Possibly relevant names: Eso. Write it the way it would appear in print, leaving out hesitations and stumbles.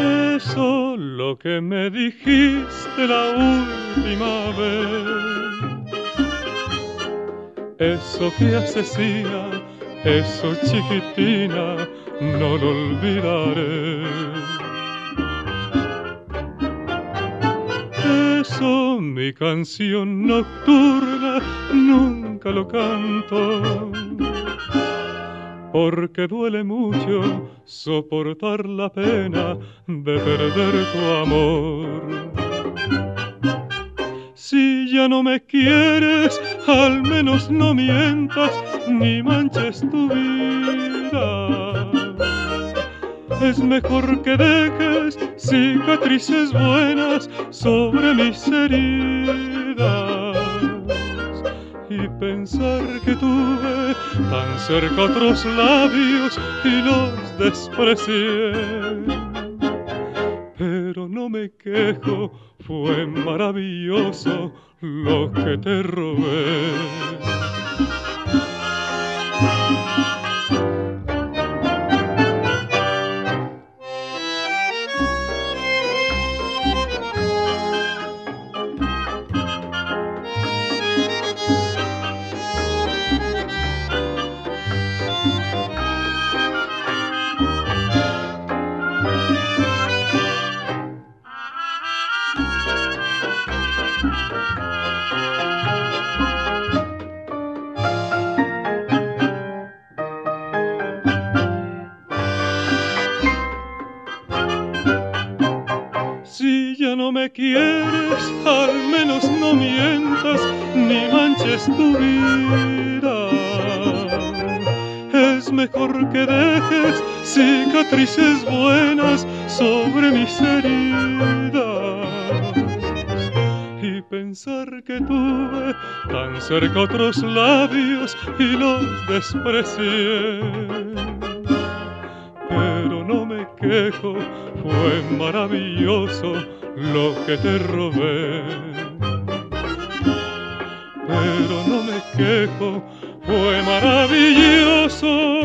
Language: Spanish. Eso, lo que me dijiste la última vez. Eso que asesina, eso chiquitina, no lo olvidaré. Eso, mi canción nocturna, nunca lo canto, porque duele mucho soportar la pena de perder tu amor. Si ya no me quieres, al menos no mientas ni manches tu vida. Es mejor que dejes cicatrices buenas sobre mis heridas. Y pensar que tuve tan cerca otros labios y los desprecié. Pero no me quejo, fue maravilloso lo que te robé. Si ya no me quieres, al menos no mientas ni manches tu vida. Es mejor que dejes cicatrices buenas sobre mis heridas. Y pensar que tuve tan cerca otros labios y los desprecié. Pero no me quejo, fue maravilloso lo que te robé. Pero no me quejo, fue maravilloso.